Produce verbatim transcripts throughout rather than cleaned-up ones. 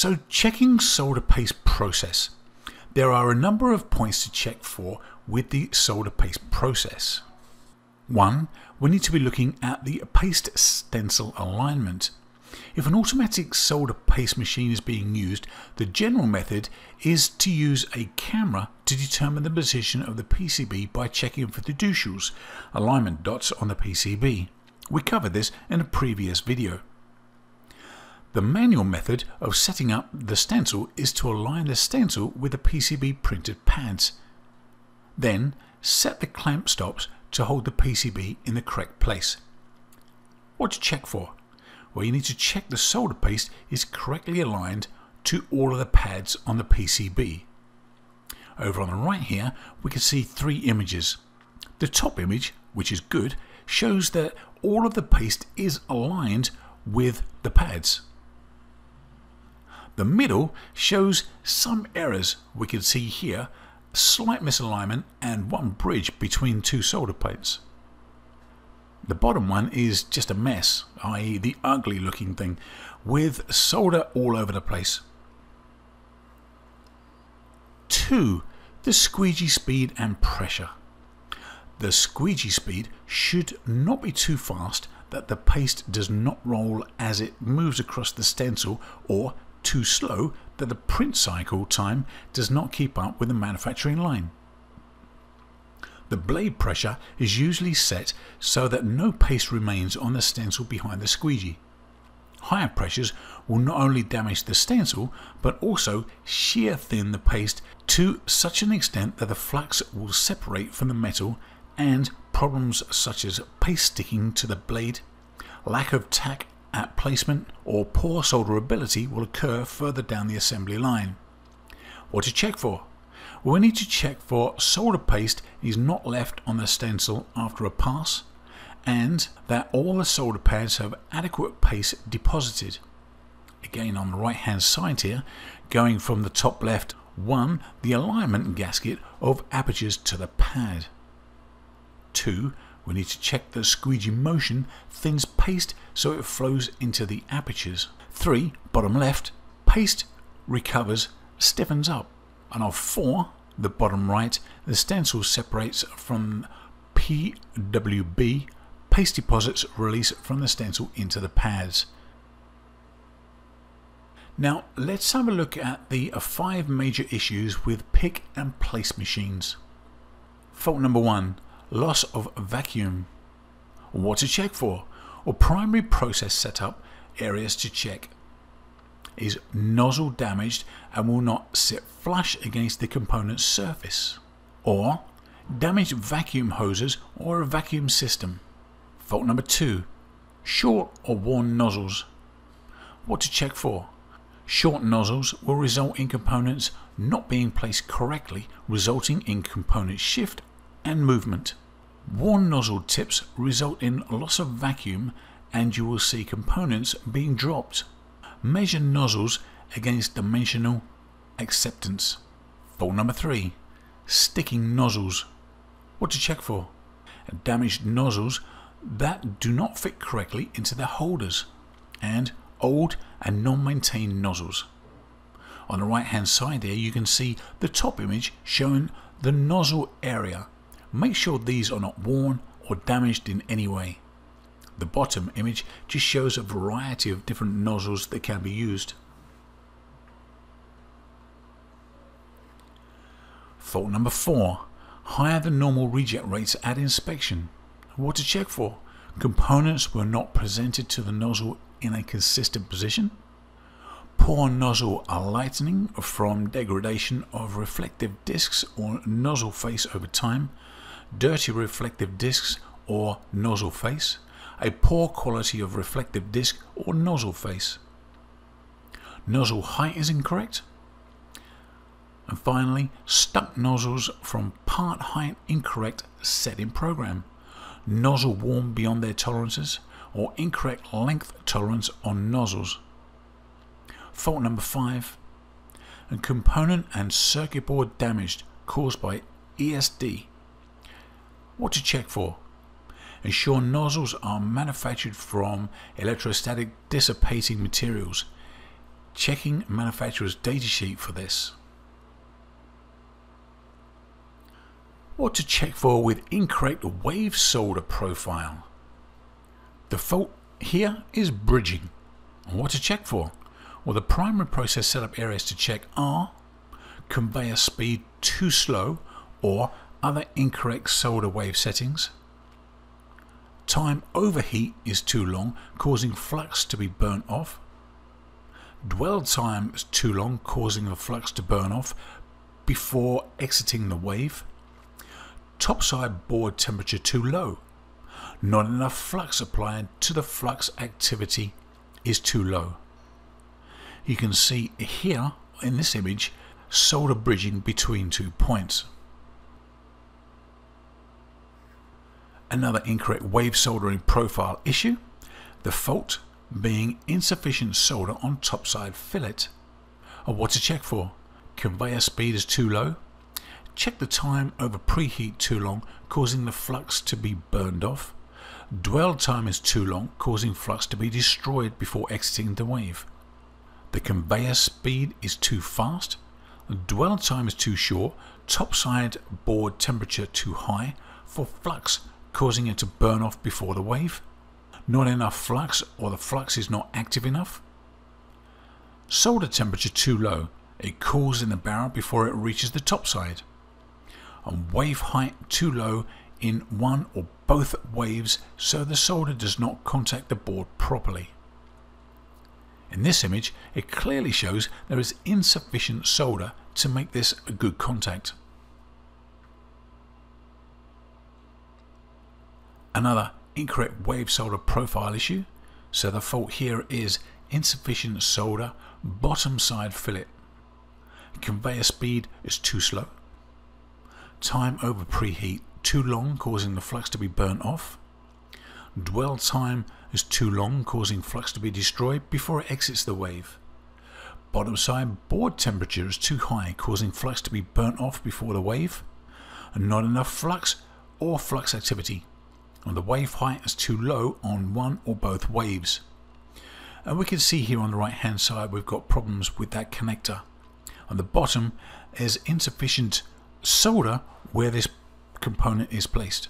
So checking solder paste process. There are a number of points to check for with the solder paste process. One, we need to be looking at the paste stencil alignment. If an automatic solder paste machine is being used, the general method is to use a camera to determine the position of the P C B by checking for the fiducials, alignment dots on the P C B. We covered this in a previous video. The manual method of setting up the stencil is to align the stencil with the P C B printed pads. Then set the clamp stops to hold the P C B in the correct place. What to check for? Well, you need to check the solder paste is correctly aligned to all of the pads on the P C B. Over on the right here, we can see three images. The top image, which is good, shows that all of the paste is aligned with the pads. The middle shows some errors. We can see here a slight misalignment and one bridge between two solder plates. The bottom one is just a mess, that is the ugly looking thing, with solder all over the place. Two, the squeegee speed and pressure. The squeegee speed should not be too fast that the paste does not roll as it moves across the stencil, or too slow that the print cycle time does not keep up with the manufacturing line. The blade pressure is usually set so that no paste remains on the stencil behind the squeegee. Higher pressures will not only damage the stencil but also shear thin the paste to such an extent that the flux will separate from the metal, and problems such as paste sticking to the blade, lack of tack at placement, or poor solderability will occur further down the assembly line. What to check for? Well, we need to check for solder paste is not left on the stencil after a pass, and that all the solder pads have adequate paste deposited. Again, on the right hand side here, going from the top left, one, the alignment gasket of apertures to the pad. Two, we need to check the squeegee motion thins paste so it flows into the apertures. Three, bottom left, paste recovers, stiffens up. And of four, the bottom right, the stencil separates from P W B, paste deposits release from the stencil into the pads. Now let's have a look at the five major issues with pick and place machines. Fault number one, loss of vacuum. What to check for? Or primary process setup areas to check. Is nozzle damaged and will not sit flush against the component surface, or damaged vacuum hoses or a vacuum system. Fault number two, short or worn nozzles. What to check for? Short nozzles will result in components not being placed correctly, resulting in component shift and movement. Worn nozzle tips result in loss of vacuum and you will see components being dropped. Measure nozzles against dimensional acceptance. Fault number three, sticking nozzles. What to check for? Damaged nozzles that do not fit correctly into their holders, and old and non-maintained nozzles. On the right hand side there, you can see the top image showing the nozzle area. Make sure these are not worn or damaged in any way. The bottom image just shows a variety of different nozzles that can be used. Fault number four, higher than normal reject rates at inspection. What to check for? Components were not presented to the nozzle in a consistent position. Poor nozzle lightening from degradation of reflective discs or nozzle face over time. Dirty reflective discs or nozzle face. A poor quality of reflective disc or nozzle face. Nozzle height is incorrect. And finally, stuck nozzles from part height incorrect set in program. Nozzle worn beyond their tolerances, or incorrect length tolerance on nozzles. Fault number five, a component and circuit board damaged caused by E S D. What to check for? Ensure nozzles are manufactured from electrostatic dissipating materials. checking manufacturer's datasheet for this. What to check for with incorrect wave solder profile. The fault here is bridging. And what to check for? Well, the primary process setup areas to check are conveyor speed too slow or other incorrect solder wave settings. Time overheat is too long, causing flux to be burnt off. Dwell time is too long, causing the flux to burn off before exiting the wave. Topside board temperature too low. Not enough flux applied to the flux activity is too low. You can see here in this image solder bridging between two points. Another incorrect wave soldering profile issue, the fault being insufficient solder on topside fillet. Or what to check for? Conveyor speed is too low. Check the time over preheat too long, causing the flux to be burned off. Dwell time is too long, causing flux to be destroyed before exiting the wave. The conveyor speed is too fast. Dwell time is too short. Topside board temperature too high for flux, causing it to burn off before the wave. Not enough flux, or the flux is not active enough. Solder temperature too low. It cools in the barrel before it reaches the topside. And wave height too low in one or both waves, so the solder does not contact the board properly. In this image, it clearly shows there is insufficient solder to make this a good contact. Another incorrect wave solder profile issue, so the fault here is insufficient solder, bottom side fillet. Conveyor speed is too slow. Time over preheat too long, causing the flux to be burnt off. Dwell time is too long, causing flux to be destroyed before it exits the wave. Bottom side board temperature is too high, causing flux to be burnt off before the wave. And not enough flux or flux activity. And the wave height is too low on one or both waves. And we can see here on the right hand side we've got problems with that connector. On the bottom is insufficient solder where this component is placed.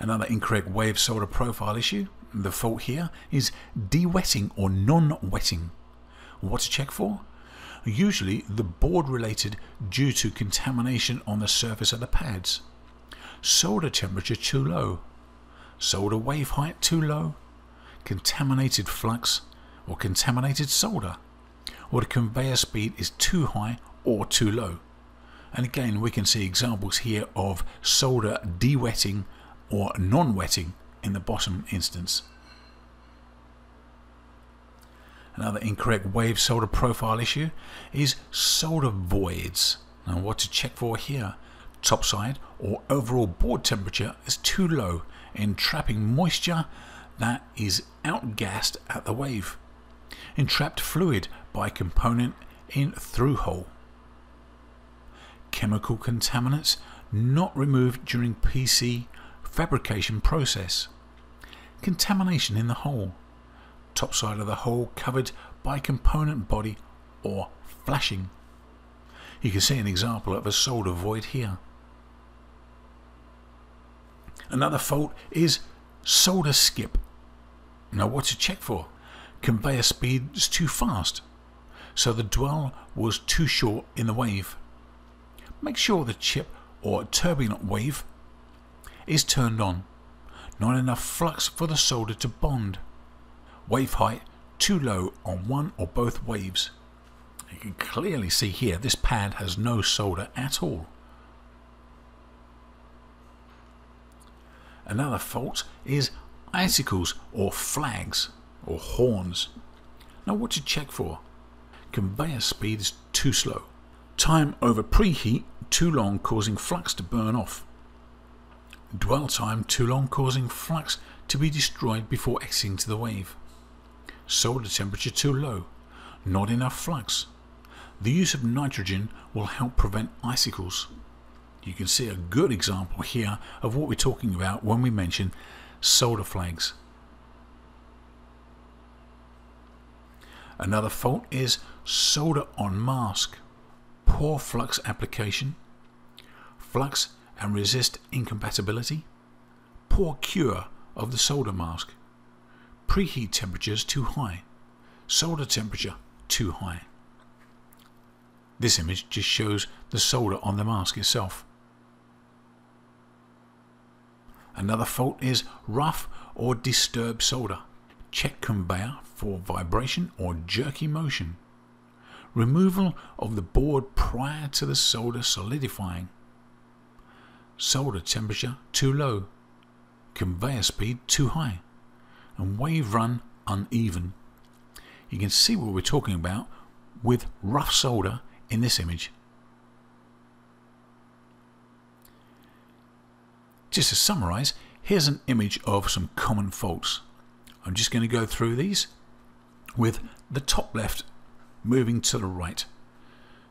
Another incorrect wave solder profile issue. The fault here is de-wetting or non-wetting. What to check for? Usually the board related due to contamination on the surface of the pads. Solder temperature too low. Solder wave height too low. Contaminated flux or contaminated solder. Or the conveyor speed is too high or too low. And again, we can see examples here of solder de-wetting or non-wetting in the bottom instance. Another incorrect wave solder profile issue is solder voids. Now, what to check for here? Topside or overall board temperature is too low, entrapping moisture that is outgassed at the wave. Entrapped fluid by component in through hole. Chemical contaminants not removed during P C fabrication process. Contamination in the hole. Topside of the hole covered by component body or flashing. You can see an example of a solder void here. Another fault is solder skip. Now, what to check for? Conveyor speed is too fast, so the dwell was too short in the wave. Make sure the chip or turbulent wave is turned on. Not enough flux for the solder to bond. Wave height too low on one or both waves. You can clearly see here this pad has no solder at all. Another fault is icicles or flags or horns. Now, what to check for? Conveyor speed is too slow. Time over preheat too long, causing flux to burn off. Dwell time too long, causing flux to be destroyed before exiting to the wave. Solder temperature too low. Not enough flux. The use of nitrogen will help prevent icicles. You can see a good example here of what we're talking about when we mention solder flags. Another fault is solder on mask, poor flux application, flux and resist incompatibility, poor cure of the solder mask, preheat temperatures too high, solder temperature too high. This image just shows the solder on the mask itself. Another fault is rough or disturbed solder. Check conveyor for vibration or jerky motion. Removal of the board prior to the solder solidifying. Solder temperature too low. Conveyor speed too high. And wave run uneven. You can see what we're talking about with rough solder in this image. Just to summarize, here's an image of some common faults. I'm just going to go through these with the top left moving to the right.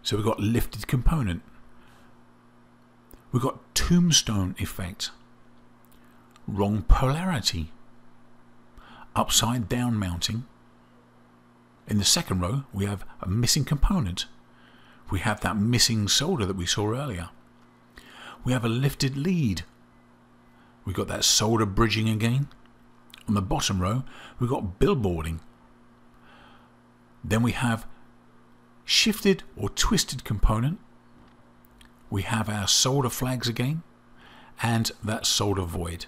So we've got lifted component. We've got tombstone effect. Wrong polarity. Upside down mounting. In the second row, we have a missing component. We have that missing solder that we saw earlier. We have a lifted lead. We've got that solder bridging again. On the bottom row, we've got billboarding. Then we have shifted or twisted component. We have our solder flags again, and that solder void.